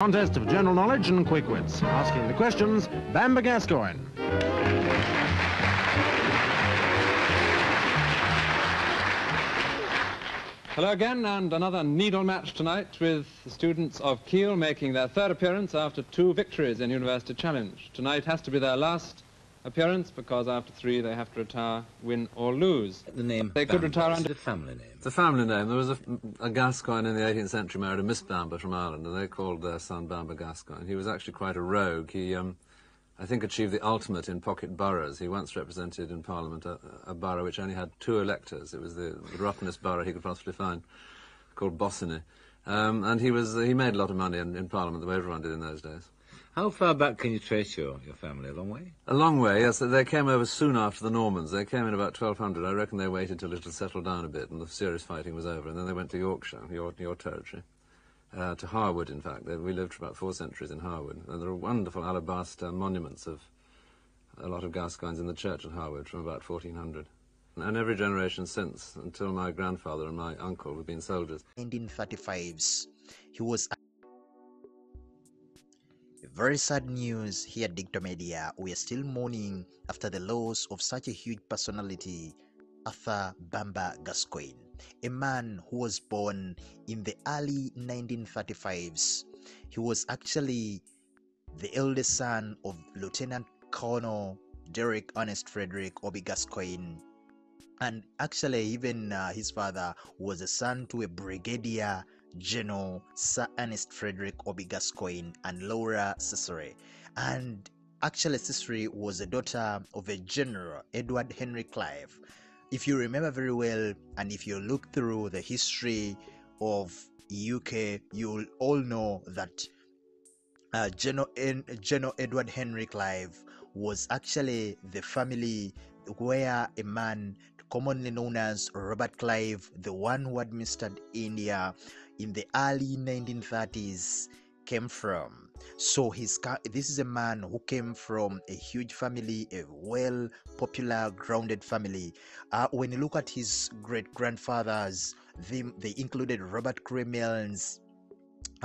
Contest of general knowledge and quick wits. Asking the questions, Bamber Gascoigne. Hello again, and another needle match tonight with the students of Keele making their third appearance after two victories in University Challenge. Tonight has to be their last appearance because after three they have to retire, win or lose. The name they could retire under the family name. The family name. There was a Gascoigne in the 18th century married a Miss Bamber from Ireland, and they called their son Bamber Gascoigne. He was actually quite a rogue. He, I think, achieved the ultimate in pocket boroughs. He once represented in Parliament a borough which only had two electors. It was the ruffinest borough he could possibly find, called Bosony. And he made a lot of money in Parliament, the way everyone did in those days. How far back can you trace your family? A long way? A long way, yes. They came over soon after the Normans. They came in about 1200. I reckon they waited till it had settled down a bit and the serious fighting was over, and then they went to Yorkshire, your territory. To Harwood, in fact. We lived for about 4 centuries in Harwood. And there are wonderful alabaster monuments of a lot of Gascoignes in the church at Harwood from about 1400. And every generation since, until my grandfather and my uncle had been soldiers. 1935s, he was... Very sad news here at Dicto Media. We are still mourning after the loss of such a huge personality, Arthur Bamber Gascoigne. A man who was born in the early 1935s. He was actually the eldest son of Lieutenant Colonel Derek Ernest Frederick Obi Gascoigne, and actually even his father was a son to a Brigadier General Sir Ernest Frederick Obi Gascoigne and Laura Cicely, and actually Cicely was a daughter of a general, Edward Henry Clive. If you remember very well, and if you look through the history of UK, you'll all know that General Edward Henry Clive was actually the family where a man commonly known as Robert Clive, the one who administered India in the early 1930s, came from. So this is a man who came from a huge family, a well popular grounded family. When you look at his great grandfathers, they included Robert Crewe-Milnes,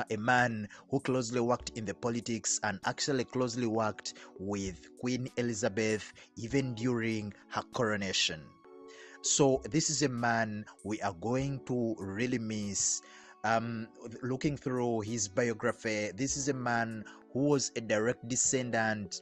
a man who closely worked in the politics and actually closely worked with Queen Elizabeth even during her coronation. So this is a man we are going to really miss. Looking through his biography, this is a man who was a direct descendant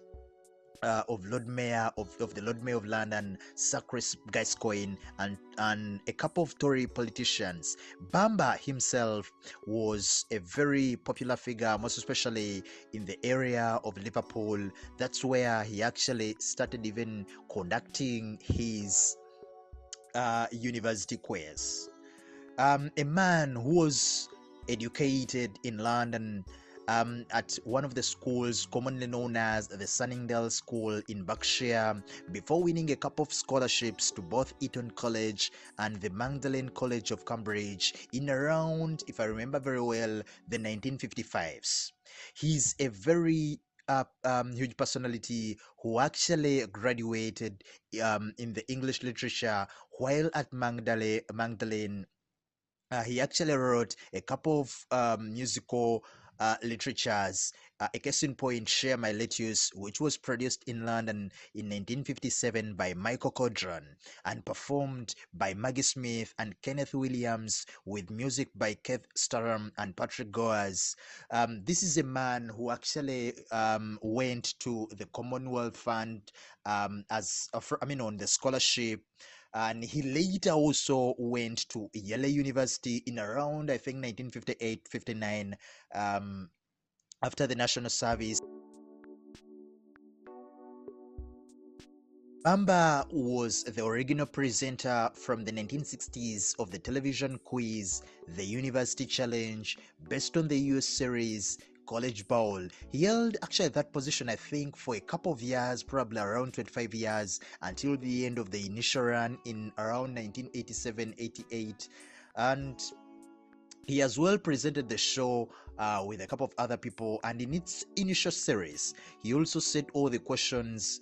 of Lord Mayor of the Lord Mayor of London, Sir Crisp Gascoyne, and a couple of Tory politicians. Bamber himself was a very popular figure, most especially in the area of Liverpool. That's where he actually started even conducting his university quiz. A man who was educated in London at one of the schools commonly known as the Sunningdale School in Berkshire, before winning a couple of scholarships to both Eton College and the Magdalene College of Cambridge in around, if I remember very well, the 1955s. He's a very huge personality who actually graduated in the English literature while at Magdalene. He actually wrote a couple of musical literatures, a case in point, Share My Lettuce, which was produced in London in 1957 by Michael Codron and performed by Maggie Smith and Kenneth Williams with music by Keith Statham and Patrick Gowers. This is a man who actually went to the Commonwealth Fund on the scholarship. And he later also went to Yale University in around, I think, 1958-59, after the national service. Bamber was the original presenter from the 1960s of the television quiz, The University Challenge, based on the US series College Bowl. He held actually that position, I think, for a couple of years, probably around 25 years, until the end of the initial run in around 1987-88. And he as well presented the show with a couple of other people, and in its initial series, he also set all the questions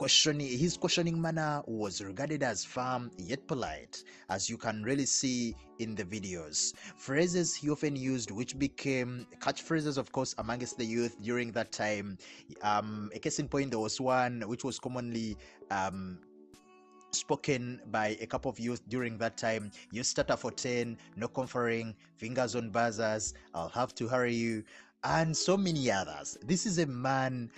His questioning manner was regarded as firm yet polite, as you can really see in the videos. Phrases he often used, which became catchphrases, of course, amongst the youth during that time. A case in point, there was one which was commonly spoken by a couple of youth during that time: you starter for 10, no conferring, fingers on buzzers, I'll have to hurry you, and so many others. This is a man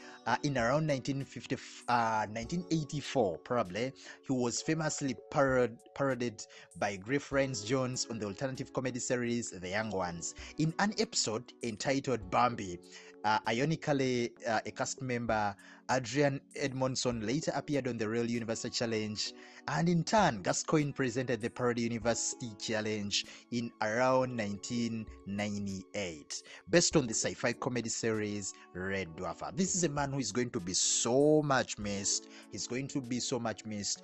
in around 1984 probably, who was famously parodied by Griff Rhys Jones on the alternative comedy series The Young Ones. In an episode entitled Bambi, ironically, a cast member, Adrian Edmondson, later appeared on the Real University Challenge, and in turn, Gascoigne presented the Parody University Challenge in around 1998, based on the sci-fi comedy series Red Dwarf. This is a man who is going to be so much missed. He's going to be so much missed.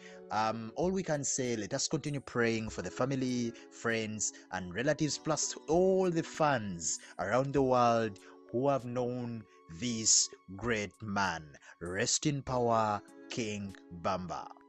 All we can say, let us continue praying for the family, friends, and relatives, plus all the fans around the world who have known this great man. Rest in power, King Bamba.